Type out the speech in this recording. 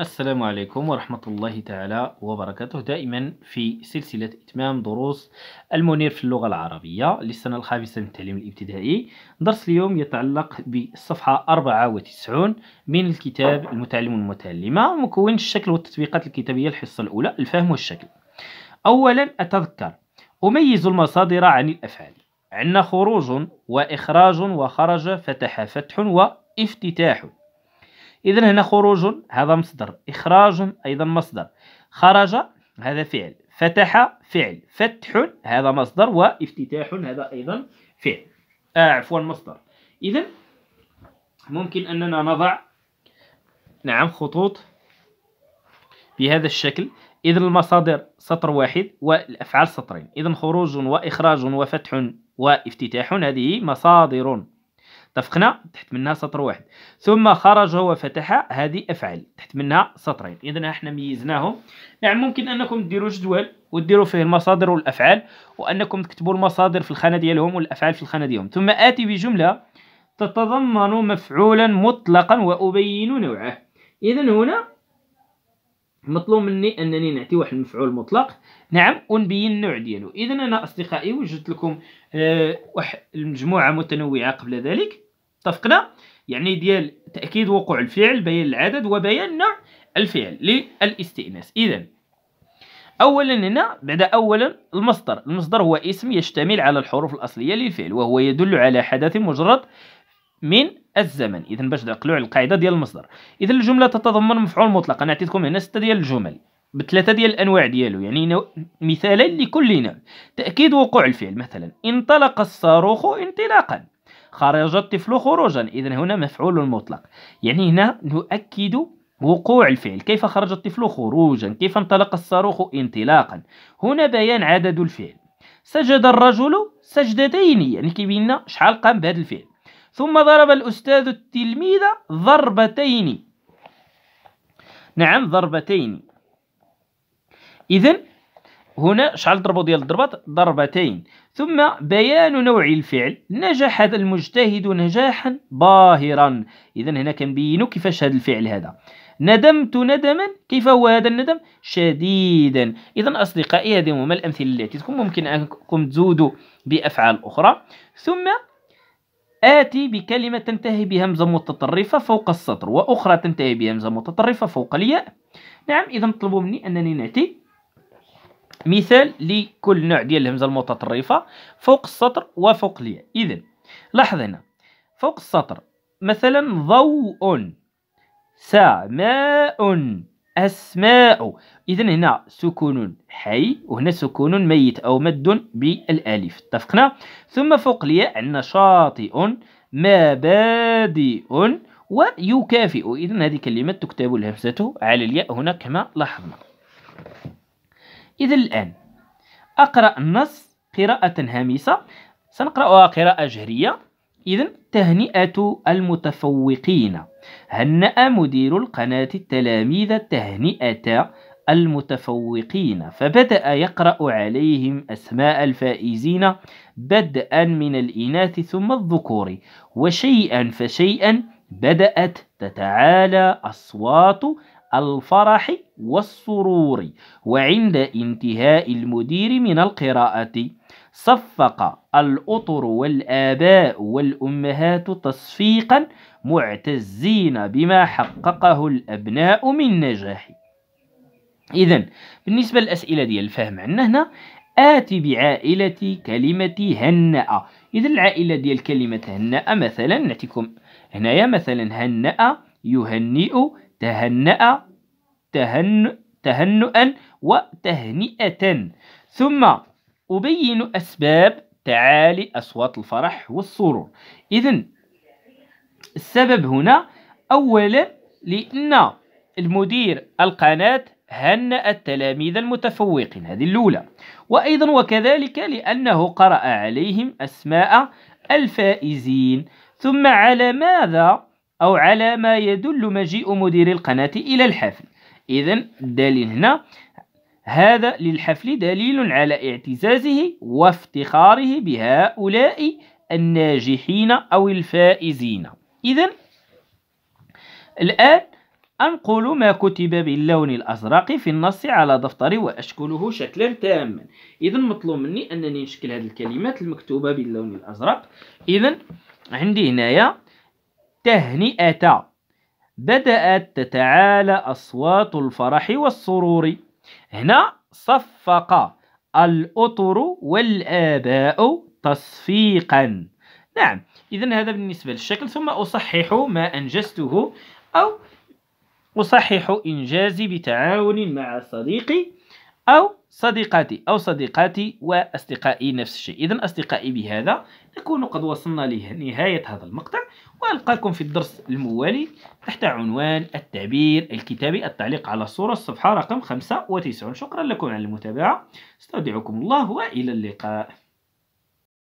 السلام عليكم ورحمة الله تعالى وبركاته. دائما في سلسلة إتمام دروس المنير في اللغة العربية للسنة الخامسة من التعليم الابتدائي، درس اليوم يتعلق بالصفحة 94 من الكتاب المتعلم والمتعلمة، مكون الشكل والتطبيقات الكتابية، الحصة الأولى الفهم والشكل. أولا أتذكر، أميز المصادر عن الأفعال. عندنا خروج وإخراج وخرج، فتح فتح وافتتاح. إذن هنا خروج هذا مصدر، إخراج أيضا مصدر، خرج هذا فعل، فتح فعل، فتح هذا مصدر، وافتتاح هذا أيضا فعل عفوا مصدر. إذن ممكن أننا نضع خطوط بهذا الشكل. إذن المصادر سطر واحد والأفعال سطرين. إذن خروج وإخراج وفتح وافتتاح هذه مصادر، اتفقنا، تحت منها سطر واحد. ثم خرج وفتح هذه أفعال، تحت منها سطرين. إذن احنا ميزناهم. ممكن أنكم ديروا جدول وديروا فيه المصادر والأفعال، وأنكم تكتبوا المصادر في الخانة ديالهم والأفعال في الخانة ديالهم. ثم آتي بجملة تتضمن مفعولا مطلقا وأبين نوعه. إذن هنا مطلوب مني أنني نعطي واحد المفعول مطلق، ونبين النوع ديالو. إذن أنا أصدقائي وجدت لكم واحد المجموعة متنوعة قبل ذلك، اتفقنا، ديال تأكيد وقوع الفعل، بيان العدد، وبيان نوع الفعل للاستئناس. إذن أولا هنا بعد أولا المصدر، المصدر هو اسم يشتمل على الحروف الأصلية للفعل، وهو يدل على حدث مجرد من الزمن. إذن باش نعقلوا على القاعدة ديال المصدر. إذن الجملة تتضمن مفعول مطلق. أنا عطيتكم هنا 6 ديال الجمل بثلاثة ديال الأنواع ديالو، مثالا لكل نوع. تأكيد وقوع الفعل، مثلا انطلق الصاروخ انطلاقا، خرج الطفل خروجا. إذن هنا مفعول مطلق، هنا نؤكد وقوع الفعل. كيف خرج الطفل خروجا، كيف انطلق الصاروخ انطلاقا. هنا بيان عدد الفعل، سجد الرجل سجدتين، كيبين شحال قام بهذا الفعل. ثم ضرب الأستاذ التلميذ ضربتين، ضربتين. إذن هنا شحال ضربوا ديال الضربات، ضربتين. ثم بيان نوع الفعل، نجح هذا المجتهد نجاحا باهرا. إذن هنا كنبينوا كيفاش هذا الفعل هذا. ندمت ندما، كيف هو هذا الندم؟ شديدا. إذن أصدقائي هذه هما الأمثلة اللي عطيتكم، ممكن أنكم تزودوا بأفعال أخرى. ثم آتي بكلمة تنتهي بهمزة متطرفة فوق السطر، وأخرى تنتهي بهمزة متطرفة فوق الياء. إذا مطلوب مني أنني نعطي مثال لكل نوع ديال الهمزة المتطرفة فوق السطر وفوق الياء. إذا لاحظ هنا فوق السطر، مثلا ضوء، سماء، أسماء. إذا هنا سكون حي، وهنا سكون ميت أو مد بالألف، اتفقنا. ثم فوق الياء عندنا شاطئ، مبادئ، ويكافئ. إذن هذه كلمة تكتب الهمزة على الياء هنا كما لاحظنا. إذا الآن أقرأ النص قراءة هامسة، سنقرأها قراءة جهرية. إذن تهنئة المتفوقين، هنأ مدير القناة التلاميذ تهنئة المتفوقين، فبدأ يقرأ عليهم أسماء الفائزين بدءا من الإناث ثم الذكور، وشيئا فشيئا بدأت تتعالى أصوات الفرح والسرور. وعند انتهاء المدير من القراءة صفق الأطر والآباء والأمهات تصفيقا معتزين بما حققه الأبناء من نجاح. إذن بالنسبة للأسئلة ديال الفهم عندنا هنا آتي بعائلة كلمة هنأ. إذن العائلة ديال كلمة هنأ، مثلا نعطيكم هنايا مثلا هنأ، يهنئ، تهنأ، تهنؤا، وتهنئة. ثم أبين أسباب تعالي أصوات الفرح والسرور. إذن السبب هنا أولا لأن المدير القناة هنأ التلاميذ المتفوقين، هذه الأولى. وأيضا وكذلك لأنه قرأ عليهم أسماء الفائزين. ثم على ماذا أو على ما يدل مجيء مدير القناة إلى الحفل. إذن الدليل هنا هذا للحفل دليل على اعتزازه وافتخاره بهؤلاء الناجحين أو الفائزين. إذن الآن أنقل ما كتب باللون الأزرق في النص على دفتري وأشكله شكلا تاما. إذا مطلوب مني أنني نشكل هذه الكلمات المكتوبة باللون الأزرق. إذا عندي هنايا تهنئة، بدأت تتعالى أصوات الفرح والسرور. هنا صفق الأطر والآباء تصفيقا. نعم، إذا هذا بالنسبة للشكل. ثم أصحح ما أنجزته أو أصحح إنجازي بتعاون مع صديقي أو صديقاتي وأصدقائي نفس الشيء. إذا أصدقائي، بهذا نكون قد وصلنا لنهاية هذا المقطع، وألقاكم في الدرس الموالي تحت عنوان التعبير الكتابي، التعليق على الصورة، الصفحة رقم 95. شكرا لكم على المتابعة، استودعكم الله وإلى اللقاء.